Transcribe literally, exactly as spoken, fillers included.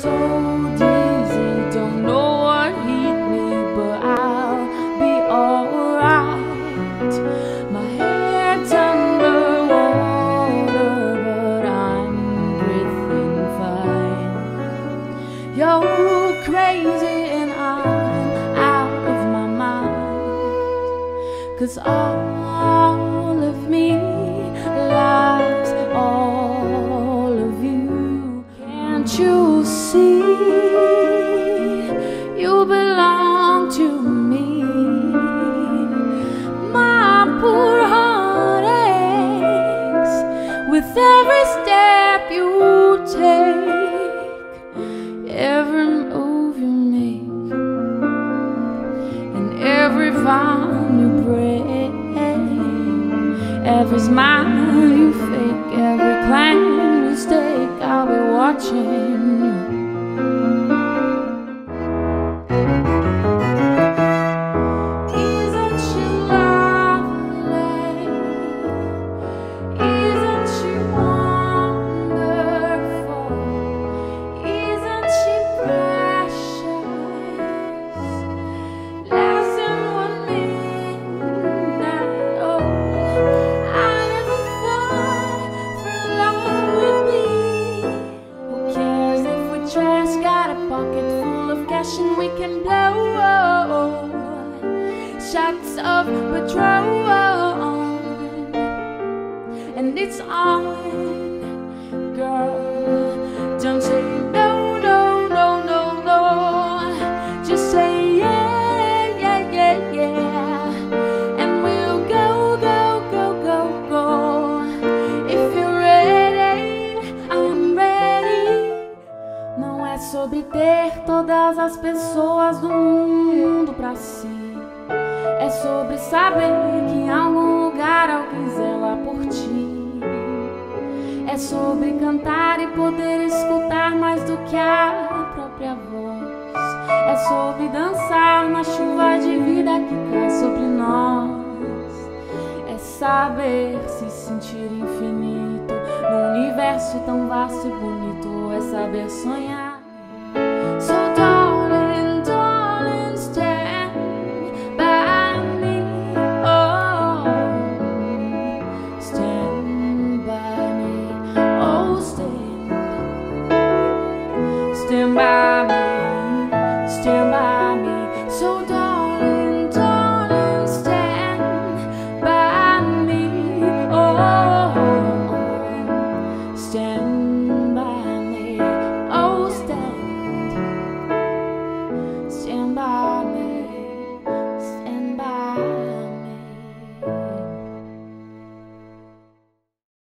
so dizzy, don't know what hit me, but I'll be alright. My head's underwater, but I'm breathing fine. You're crazy and I'm out of my mind, 'cause all of me lies all of you. Can't you see you belong to me? My poor heart aches with every step you take, every move you make, and every vow you break, every smile you fake, every claim you stake. I'll be watching you. And we can blow shots of patrol, and it's on, girl. Don't say no, no, no, no, no. Just say yeah, yeah, yeah, yeah. And we'll go, go, go, go, go. If you're ready, I'm ready. Não é sobre ter todas as pessoas do mundo pra si, é sobre saber que em algum lugar alguém zela por ti. É sobre cantar e poder escutar mais do que a própria voz. É sobre dançar na chuva de vida que cai sobre nós. É saber se sentir infinito num universo tão vasto e bonito. É saber sonhar.